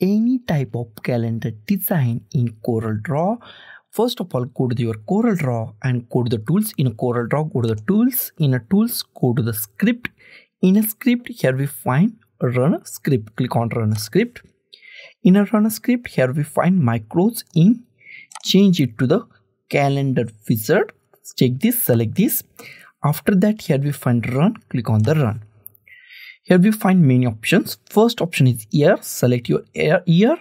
any type of calendar design in CorelDRAW. First of all, go to your CorelDRAW and go to the tools. In CorelDRAW, go to the tools. In a tools, go to the script. In a script, here we find run a script. Click on run a script. In a run a script, here we find micros in. Change it to the calendar wizard. Check this, select this. After that, here we find run. Click on the run. Here we find many options. First option is year. Select your year.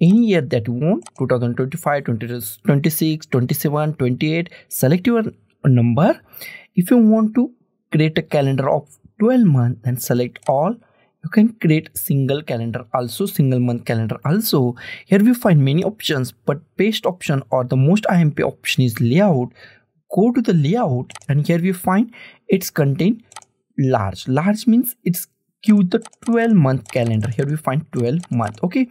Any year that you want, 2025, 26, 27, 28. Select your number. If you want to create a calendar of 12 months, then select all. You can create single calendar also, single month calendar also. Here we find many options, but best option or the most IMP option is layout. Go to the layout and here we find it's contain large. Large means it's give the 12 month calendar. Here we find 12 month. Okay,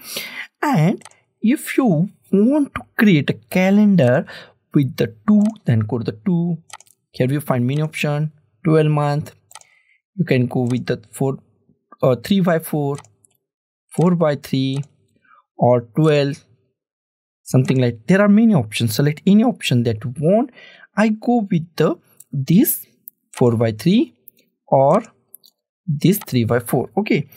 and if you want to create a calendar with the 2, then go to the 2. Here we find many option, 12 month. You can go with the 4 or 3 by 4, 4 by 3, or 12, something like. There are many options. Select any option that you want. I go with the this 4 by 3 or this 3 by 4. Okay,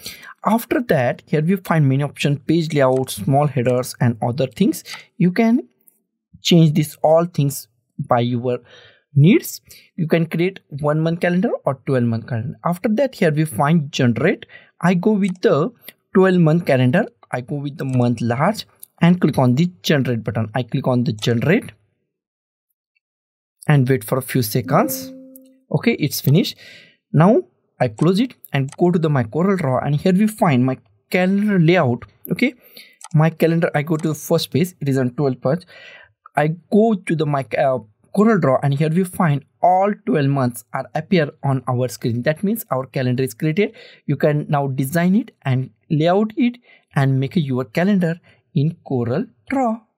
after that here we find many options, page layouts, small headers and other things. You can change this all things by your needs. You can create 1 month calendar or 12 month calendar. After that here we find generate. I go with the 12 month calendar. I go with the month large and click on the generate button. I click on the generate and wait for a few seconds. Okay, it's finished. Now I close it and go to the my CorelDRAW and here we find my calendar layout. Okay, my calendar, I go to the first page, it is on 12th page. I go to the my CorelDRAW and here we find all 12 months are appear on our screen. That means our calendar is created. You can now design it and layout it and make your calendar in CorelDRAW.